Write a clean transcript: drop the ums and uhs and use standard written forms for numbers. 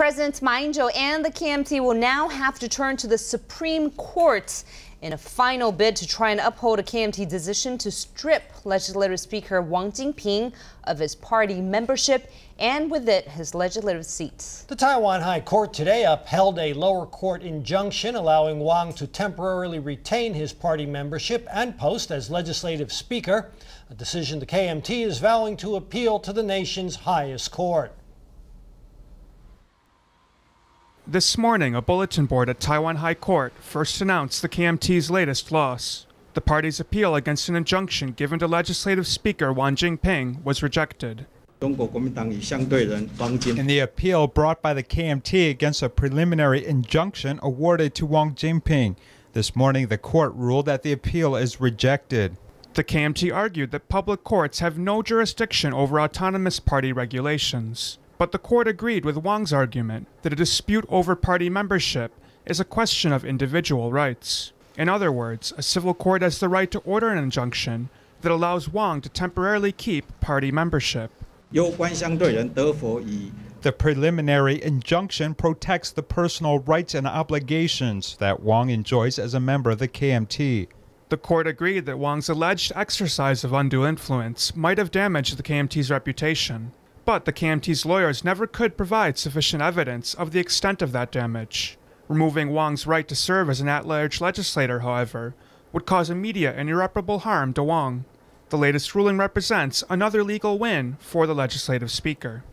President Ma Ying-jeou and the KMT will now have to turn to the Supreme Court in a final bid to try and uphold a KMT decision to strip Legislative Speaker Wang Jin-pyng of his party membership and with it his legislative seats. The Taiwan High Court today upheld a lower court injunction allowing Wang to temporarily retain his party membership and post as Legislative Speaker, a decision the KMT is vowing to appeal to the nation's highest court. This morning, a bulletin board at Taiwan High Court first announced the KMT's latest loss. The party's appeal against an injunction given to Legislative Speaker Wang Jin-pyng was rejected. In the appeal brought by the KMT against a preliminary injunction awarded to Wang Jin-pyng, this morning the court ruled that the appeal is rejected. The KMT argued that public courts have no jurisdiction over autonomous party regulations. But the court agreed with Wang's argument that a dispute over party membership is a question of individual rights. In other words, a civil court has the right to order an injunction that allows Wang to temporarily keep party membership. The preliminary injunction protects the personal rights and obligations that Wang enjoys as a member of the KMT. The court agreed that Wang's alleged exercise of undue influence might have damaged the KMT's reputation. But the KMT's lawyers never could provide sufficient evidence of the extent of that damage. Removing Wang's right to serve as an at-large legislator, however, would cause immediate and irreparable harm to Wang. The latest ruling represents another legal win for the Legislative Speaker.